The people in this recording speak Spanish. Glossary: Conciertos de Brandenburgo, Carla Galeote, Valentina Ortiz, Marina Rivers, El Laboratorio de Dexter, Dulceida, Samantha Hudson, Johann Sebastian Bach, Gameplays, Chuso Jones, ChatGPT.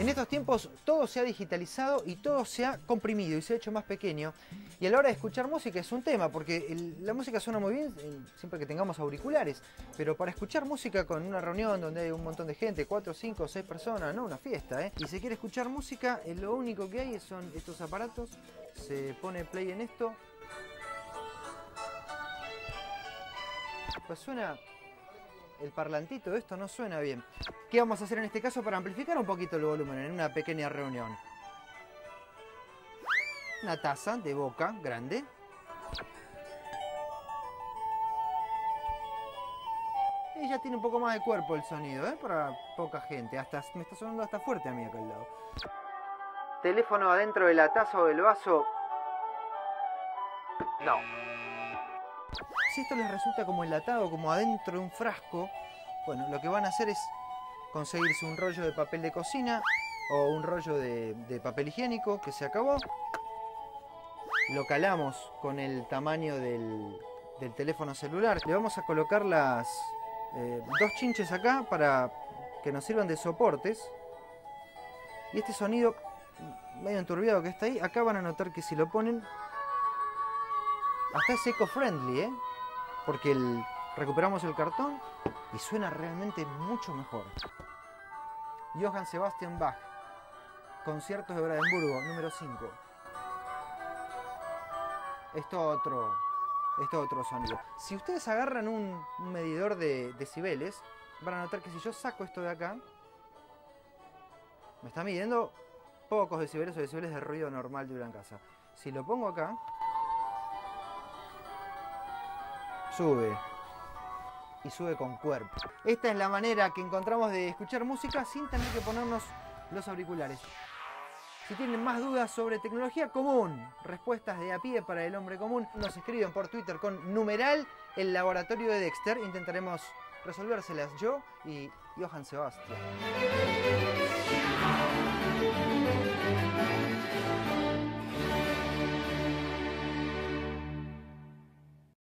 En estos tiempos todo se ha digitalizado y todo se ha comprimido y se ha hecho más pequeño. Y a la hora de escuchar música es un tema, porque la música suena muy bien siempre que tengamos auriculares, pero para escuchar música con una reunión donde hay un montón de gente, 4, 5, 6 personas, no una fiesta, y se quiere escuchar música, lo único que hay son estos aparatos, se pone play en esto. Pues suena el parlantito, esto no suena bien. ¿Qué vamos a hacer en este caso para amplificar un poquito el volumen en una pequeña reunión? Una taza de boca grande. Y ya tiene un poco más de cuerpo el sonido, para poca gente. Hasta, me está sonando hasta fuerte a mí acá al lado. Teléfono adentro de la taza o del vaso. No. Si esto les resulta como enlatado, como adentro de un frasco, bueno, lo que van a hacer es conseguirse un rollo de papel de cocina o un rollo de papel higiénico que se acabó. Lo calamos con el tamaño del teléfono celular. Le vamos a colocar las dos chinches acá para que nos sirvan de soportes. Y este sonido medio enturbiado que está ahí, acá van a notar que si lo ponen... Hasta es eco-friendly, porque recuperamos el cartón y suena realmente mucho mejor. Johann Sebastian Bach, Conciertos de Brandenburgo, número 5. Esto otro sonido. Si ustedes agarran un medidor de decibeles, van a notar que si yo saco esto de acá, me está midiendo pocos decibeles o decibeles de ruido normal de una casa. Si lo pongo acá... Sube, y sube con cuerpo. Esta es la manera que encontramos de escuchar música sin tener que ponernos los auriculares. Si tienen más dudas sobre tecnología común, respuestas de a pie para el hombre común, nos escriben por Twitter con numeral El Laboratorio de Dexter. Intentaremos resolvérselas yo y Johann Sebastian.